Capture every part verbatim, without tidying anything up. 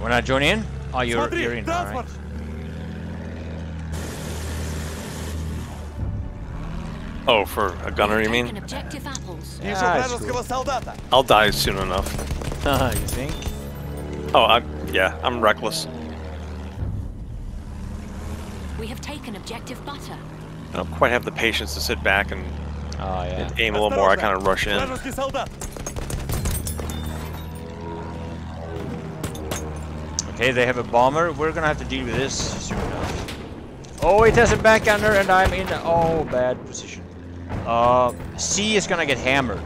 Want to join in? Oh, you're, you're in. All right. Oh, for a gunner, you mean? Yeah, cool. I'll die soon enough. Uh, you think? Oh, I, yeah, I'm reckless. We have taken objective butter. I don't quite have the patience to sit back and, oh, yeah. and aim a little more. I kind of rush in. Okay, they have a bomber. We're gonna have to deal with this soon enough. Oh, it has a backhander, and I'm in a oh, bad position. Uh, C is gonna get hammered.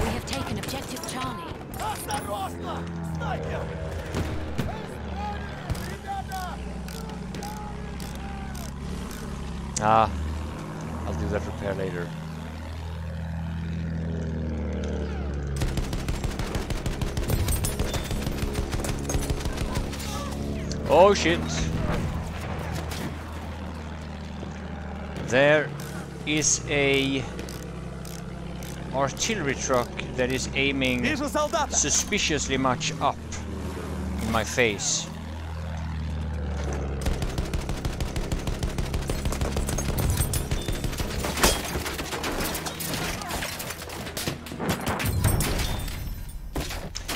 We have taken objective Charlie. Ah, I'll do that repair later. Oh shit! There is a artillery truck that is aiming suspiciously much up in my face.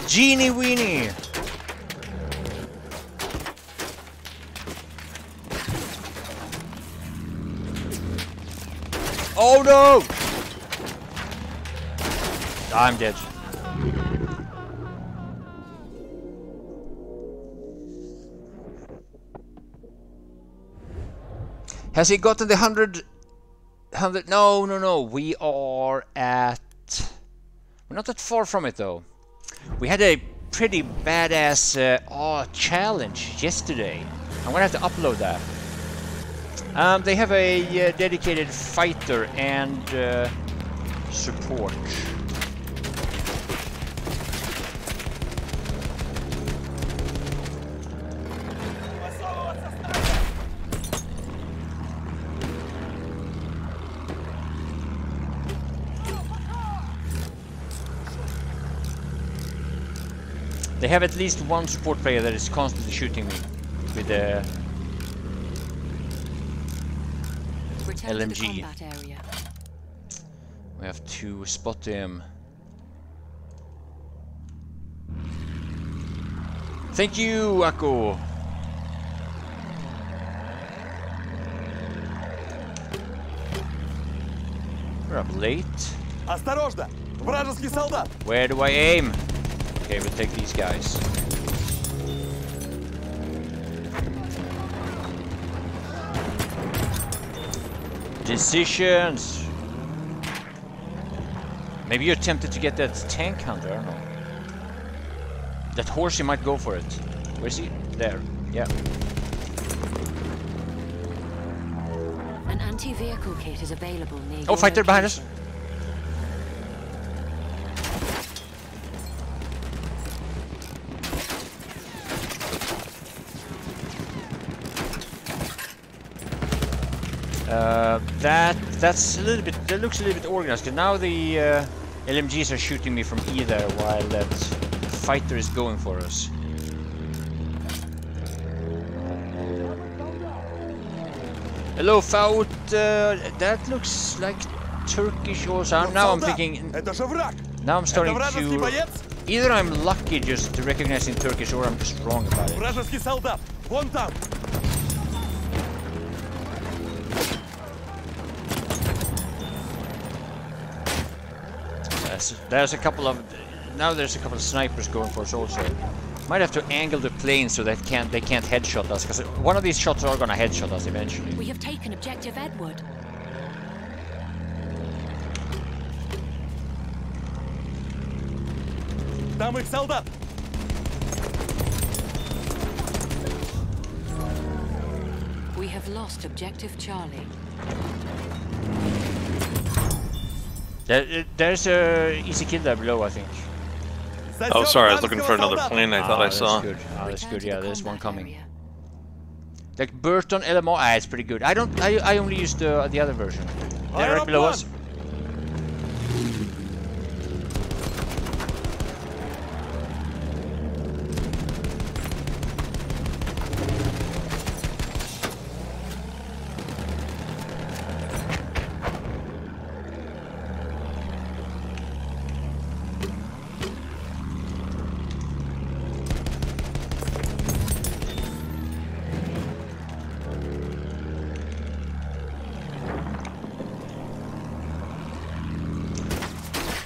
Genie weenie! Oh no! I'm dead. Has he gotten the hundred? Hundred? No, no, no. We are at. We're not that far from it though. We had a pretty badass uh, oh, challenge yesterday. I'm gonna have to upload that. Um, they have a uh, dedicated fighter and uh, support. They have at least one support player that is constantly shooting me with the. Uh, L M G. We have to spot him. Thank you, Akko. We're up late. Where do I aim? Okay, we'll take these guys. Decisions. Maybe you're tempted to get that tank hunter. I don't know. That horse, he might go for it. Where's he? There. Yeah. An anti-vehicle kit is available near. Oh, fighter behind us. Uh, that that's a little bit. That looks a little bit organized. Cause now the uh, L M Gs are shooting me from E there, while that fighter is going for us. Hello, Faut. Uh, that looks like Turkish also. I'm, now I'm thinking. Now I'm starting to. Either I'm lucky just to recognizing Turkish, or I'm just wrong about it. There's a couple of now. There's a couple of snipers going for us also. Might have to angle the plane so that can't they can't headshot us, because one of these shots are gonna headshot us eventually. We have taken objective Edward. Damn, we've sold up. We have lost objective Charlie. There's a easy kill there below, I think. Oh, sorry, I was looking for another plane. I thought oh, I saw. Good. Oh, that's good. Yeah, there's one coming. Area. Like Burton L M O, ah, it's pretty good. I don't. I I only used the the other version. They're right below us.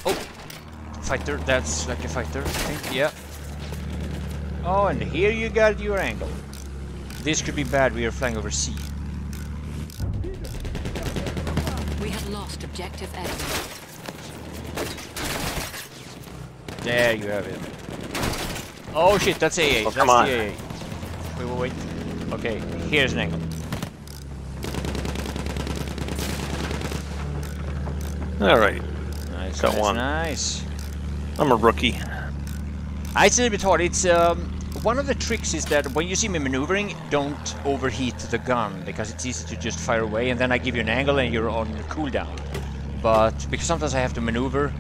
Oh, fighter, that's like a fighter, I think, yeah. Oh, and here you got your angle. This could be bad, we are flying over sea. We have lost objective A. There you have it. Oh shit, that's A A, oh, that's come on. The A A. Wait, wait, wait. Okay, here's an angle. Alright. Nice, got nice, one. Nice. I'm a rookie. It's a little bit hard. It's um, one of the tricks is that when you see me maneuvering, don't overheat the gun because it's easy to just fire away, and then I give you an angle and you're on your cooldown. But because sometimes I have to maneuver.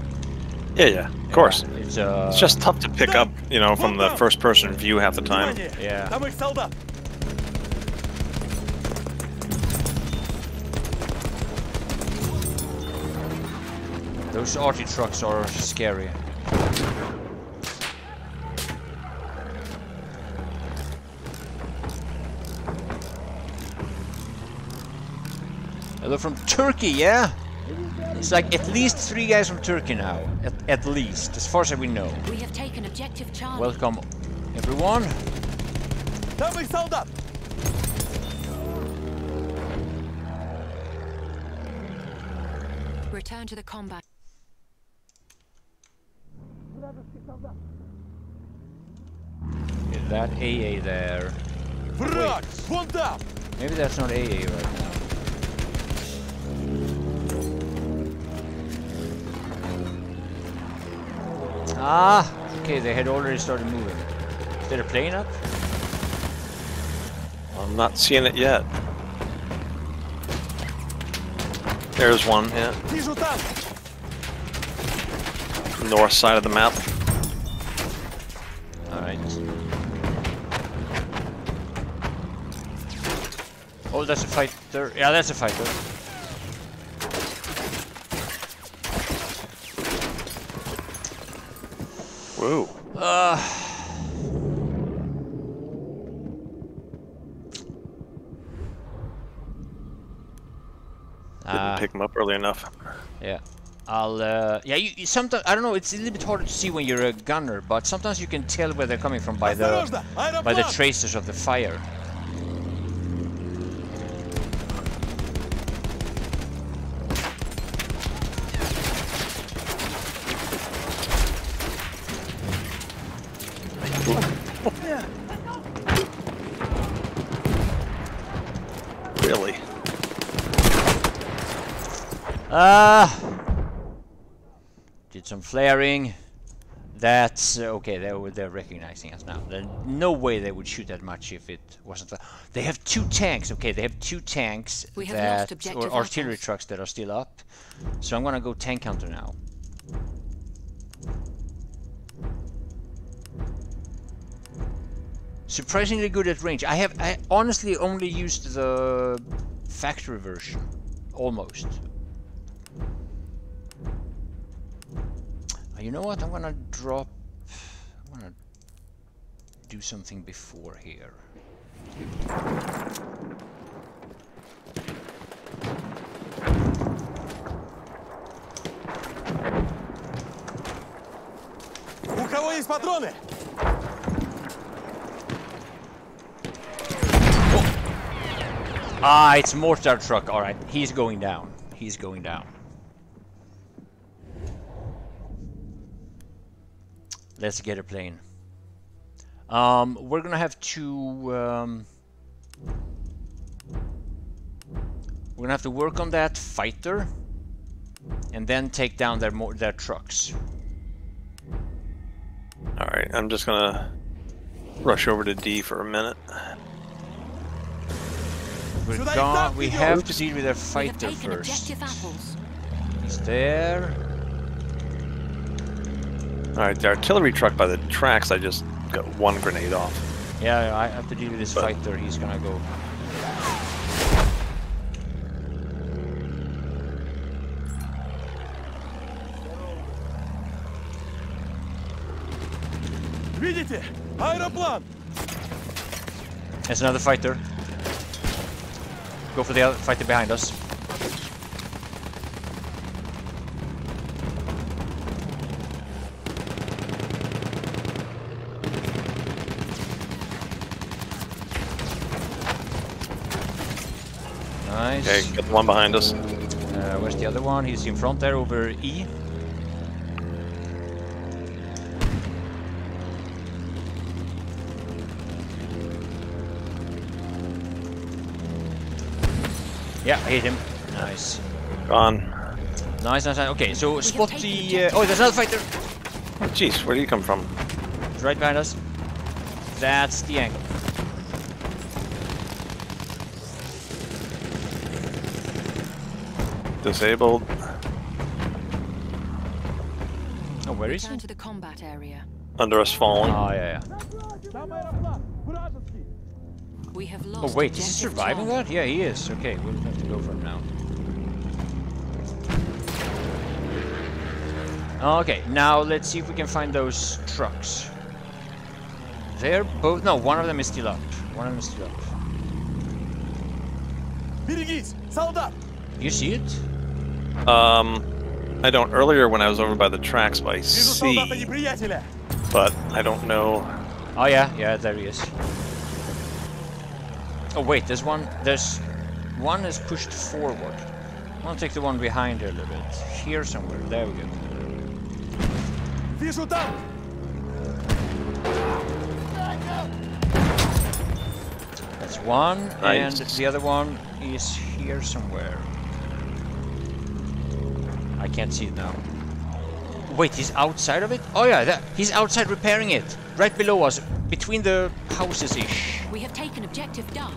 Yeah, yeah, of yeah, course. It's, uh, it's just tough to pick up, you know, from the first-person view half the time. Yeah. Those arty trucks are scary. Hello from Turkey, yeah? It's like at least three guys from Turkey now. At, at least, as far as we know. We have taken objective Charlie. Welcome, everyone. That we sold up. Return to the combat. Is that A A there? Wait. Maybe that's not A A right now. Ah, okay, they had already started moving. Is there a plane up? I'm not seeing it yet. There's one, yeah. North side of the map. Alright. Oh, that's a fighter. Yeah, that's a fighter. Whoa. Uh, Didn't pick them up early enough. Yeah. I'll. Uh, yeah. You, you sometimes I don't know. It's a little bit harder to see when you're a gunner, but sometimes you can tell where they're coming from by the by the traces of the fire. Really? Ah! Uh, did some flaring. That's uh, okay. They were they're recognizing us now. There's no way they would shoot that much if it wasn't. They have two tanks. Okay, they have two tanks we have that lost objective or artillery trucks that are still up. So I'm gonna go tank hunter now. Surprisingly good at range. I have I honestly only used the factory version, almost. You know what? I'm gonna drop. I'm gonna do something before here. У кого есть патроны? Ah, it's mortar truck. All right, he's going down. He's going down. Let's get a plane. Um, we're gonna have to. Um, we're gonna have to work on that fighter, and then take down their mo their trucks. All right, I'm just gonna rush over to D for a minute. We're gone. We have to deal with their fighter first. He's there. Alright, the artillery truck by the tracks, I just got one grenade off. Yeah, I have to deal with this but. fighter, he's gonna go. There's another fighter. Go for the other fighter behind us. Nice. Okay, got the one behind us. Uh, where's the other one? He's in front there over E. Yeah, hit him. Nice. Gone. Nice, nice, nice. Okay, so spot the... Uh, oh, there's another fighter! Oh, jeez, where do you come from? It's right behind us. That's the angle. Disabled. Oh, where is he? To the combat area. Under us, falling. Oh, yeah, yeah. We have lost. Oh wait, is he surviving that? Yeah, he is. Okay, we'll have to go for him now. Okay, now let's see if we can find those trucks. They're both... No, one of them is still up. One of them is still up. You see it? Um, I don't. Earlier when I was over by the tracks, by sea, but I don't know. Oh yeah, yeah, there he is. Oh wait, there's one, there's one is pushed forward. I'll take the one behind her a little bit. Here somewhere, there we go. That's one, nice. And the other one is here somewhere. I can't see it now. Wait, he's outside of it? Oh yeah, that, he's outside repairing it. Right below us, between the houses-ish. We have taken objective Duff.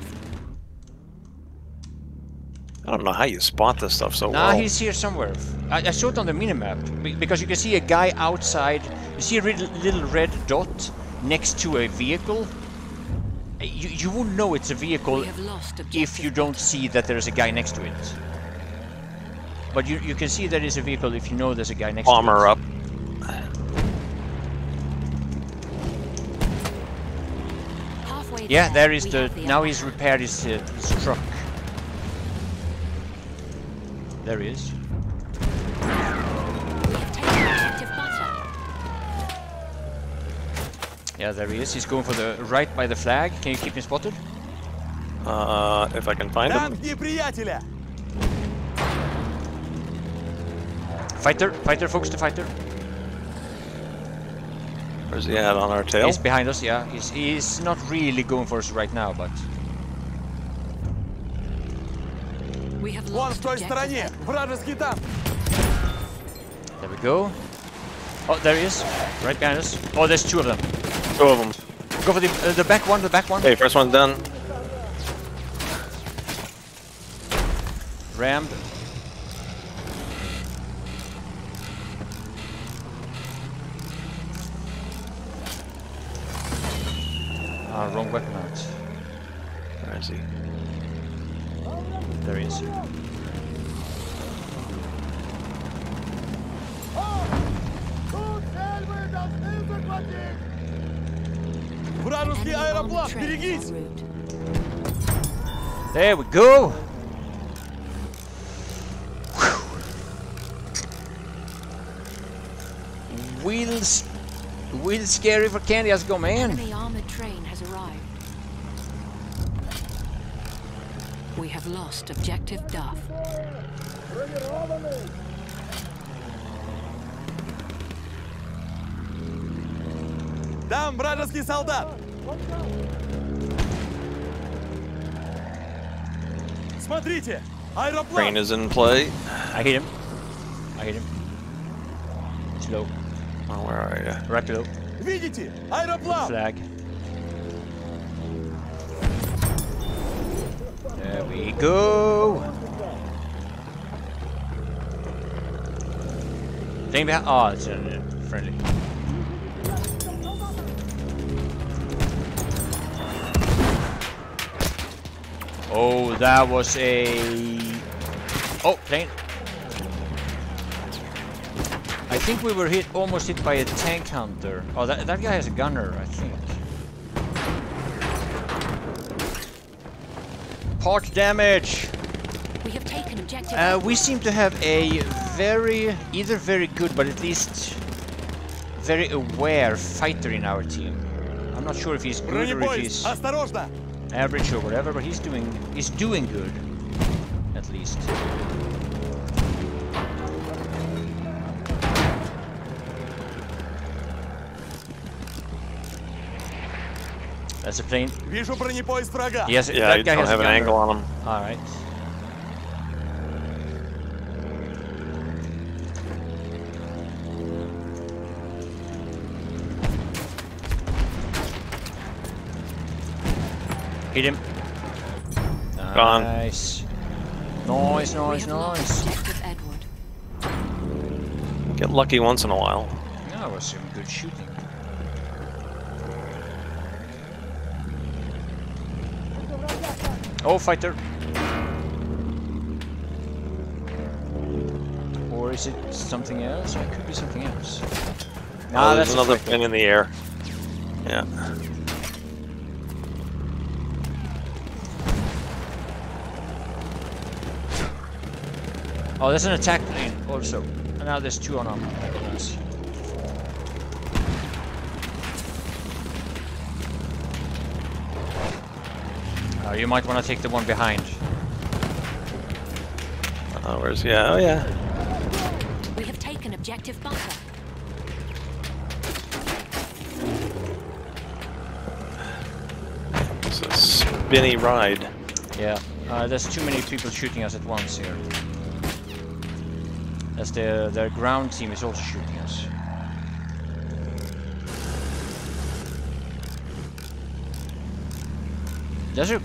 I don't know how you spot this stuff so nah, well. Nah, he's here somewhere. I, I saw it on the minimap, because you can see a guy outside. You see a red, little red dot next to a vehicle. You, you won't know it's a vehicle if you don't see that there's a guy next to it. But you, you can see there is a vehicle if you know there's a guy next Bomber to it. Bomber up. Yeah, there is the... Now he's repaired his, uh, his truck. There he is. Yeah, there he is. He's going for the right by the flag. Can you keep him spotted? Uh, if I can find him. Fighter, fighter, focus the fighter. Where's he at, on our tail? He's behind us, yeah. He's, he's not really going for us right now, but... We have lost there we go. Oh, there he is. Right behind us. Oh, there's two of them. Two of them. Go for the, uh, the back one, the back one. Okay, first one's done. Rammed. Ah, wrong weapon out. Where is he? There he is. There we go! Whew. Wheels... Wheels scary for candy, how's it going, man? Train has arrived. We have lost objective Duff. Down, вражеский солдат! Смотрите, аэроплан! Train is in play. I hit him. I hit him. It's low. Oh, where are you? Right below. Видите, аэроплан! Flag. There we go! Thing behind. Oh, it's uh, friendly. Oh, that was a. Oh, plane. I think we were hit, almost hit by a tank hunter. Oh, that, that guy has a gunner, I think. Part damage! We have taken objective. Uh, we seem to have a very, either very good, but at least very aware fighter in our team. I'm not sure if he's good or if he's average or whatever, but he's doing, he's doing good. at least. That's a plane. Yes, yeah, that you guy don't has have an angle on him. All right. Hit him. Gone. Nice. Nice, nice, nice. Get lucky once in a while. That was some good shooting. Oh, fighter. Or is it something else? It could be something else. No, oh, there's another thing in the air. Yeah. Oh, there's an attack plane also. And now there's two on armor. Nice. Oh, you might want to take the one behind. Oh, where's yeah? Oh, yeah. We have taken objective bunker. It's a spinny ride. Yeah. Uh, there's too many people shooting us at once here. As their, their ground team is also shooting us. There's a...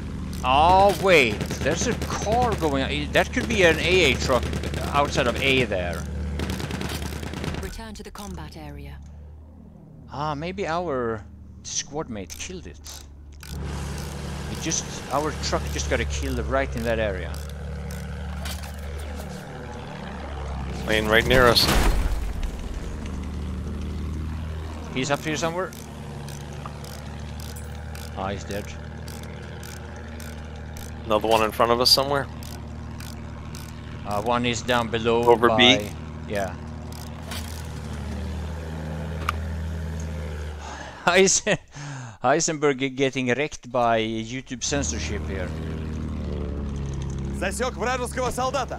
Oh wait, there's a car going on. That could be an A A truck outside of A there. Return to the combat area. Ah, maybe our squad mate killed it. It just... Our truck just got a kill right in that area. Plane right near us. He's up here somewhere. Ah, oh, he's dead. Another one in front of us somewhere. Uh, one is down below. Over by, B. Yeah. Heisen Heisenberg getting wrecked by YouTube censorship here. Засек вражеского солдата.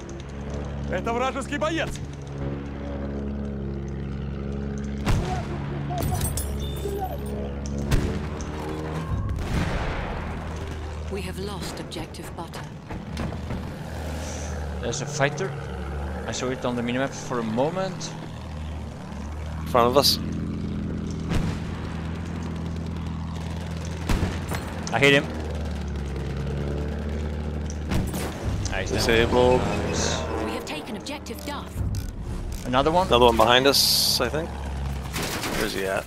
Это вражеский боец. We have lost objective butter. There's a fighter. I saw it on the minimap for a moment. In front of us. I hit him. Nice. Disabled. Nice. We have taken objective Duff. Another one? Another one behind us, I think. Where's he at?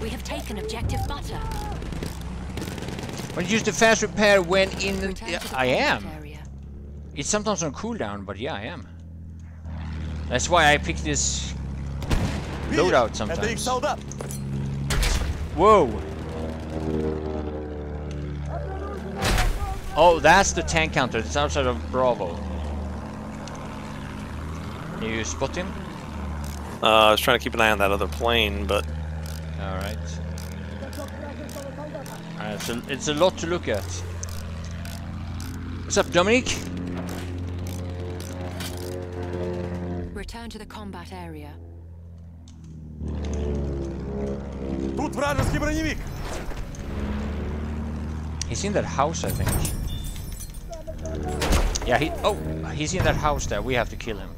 We have taken objective butter. When you use the fast repair when in the... Yeah, the I am. Area. It's sometimes on cooldown, but yeah, I am. That's why I pick this loadout sometimes. Whoa! Oh, that's the tank counter. It's outside of Bravo. Can you spot him? Uh, I was trying to keep an eye on that other plane, but... Alright. Alright, so it's a lot to look at. What's up, Dominic? Return to the combat area. He's in that house, I think. Yeah, he. Oh, he's in that house there. We have to kill him.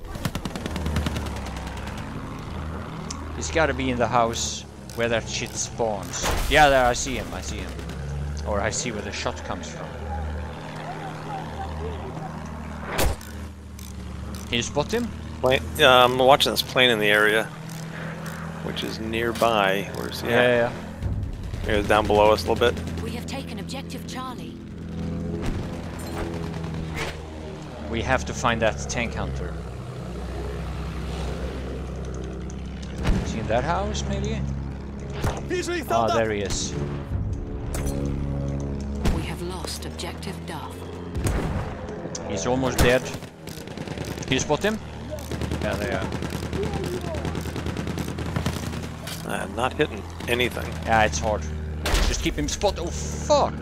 He's gotta be in the house. Where that shit spawns. Yeah, there, I see him, I see him. Or I see where the shot comes from. Can you spot him? Plane, uh, I'm watching this plane in the area, which is nearby. Where's he? Yeah, yeah, yeah. It's down below us a little bit. We have taken objective Charlie. We have to find that tank hunter. Is he in that house, maybe? Oh, there he is. We have lost objective Duff. He's almost dead. Can you spot him? Yeah, they are. I'm not hitting anything. Yeah, it's hard. Just keep him spot. Oh, fuck.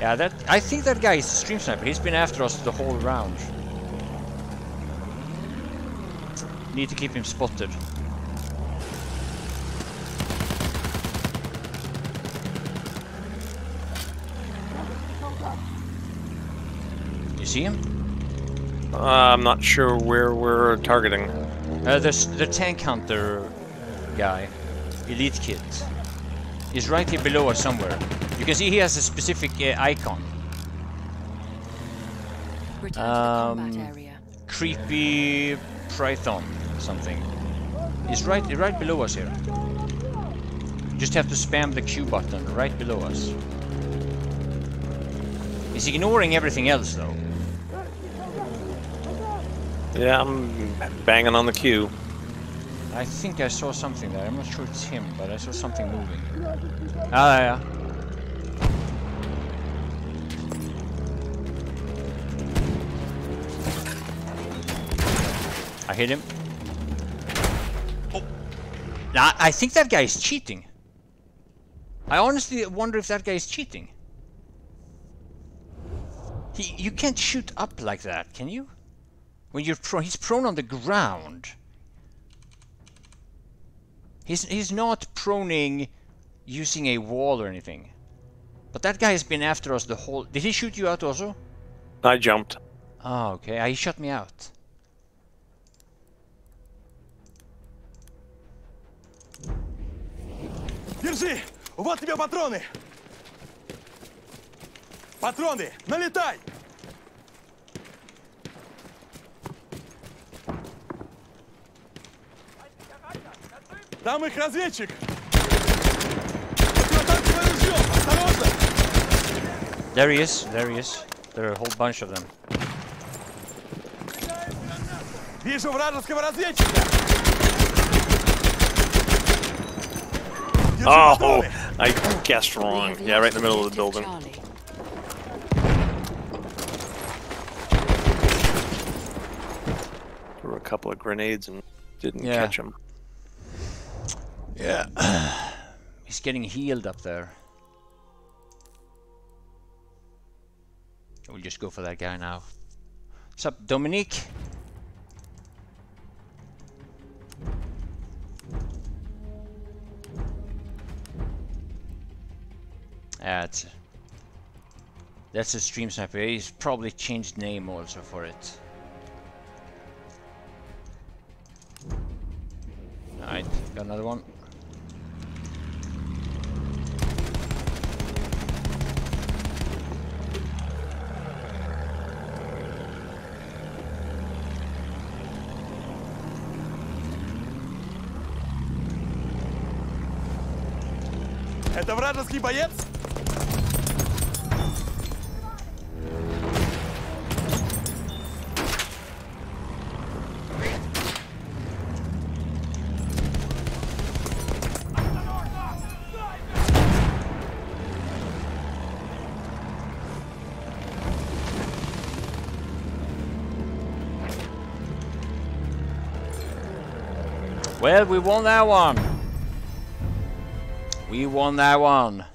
Yeah, that... I think that guy is a stream sniper. He's been after us the whole round. Need to keep him spotted. You see him? Uh, I'm not sure where we're targeting. Uh, there's the tank hunter guy, elite kit. He's right here below us somewhere. You can see he has a specific uh, icon. Um, creepy Python something. He's right, right below us here. Just have to spam the Q button right below us. He's ignoring everything else though. Yeah, I'm banging on the Q. I think I saw something there. I'm not sure it's him, but I saw something moving. Ah, yeah. I hit him. Oh. Nah, I think that guy is cheating. I honestly wonder if that guy is cheating. He, you can't shoot up like that, can you? When you're prone, he's prone on the ground. He's, he's not proning using a wall or anything. But that guy has been after us the whole... Did he shoot you out also? I jumped. Oh, okay. He shot me out. Держи! Вот тебе патроны! Патроны! Налетай! Там их разведчик! Протанковое ружье! Осторожно! There he is, there he is. There are a whole bunch of them. Вижу вражеского разведчика! Oh, I guessed wrong. Yeah, right in the middle of the building. Threw a couple of grenades and didn't yeah. catch him. Yeah. He's getting healed up there. We'll just go for that guy now. What's up, Dominique? That's that's a stream sniper. He's probably changed name also for it. Alright, got another one. Это вражеский боец? Well, we won that one. We won that one.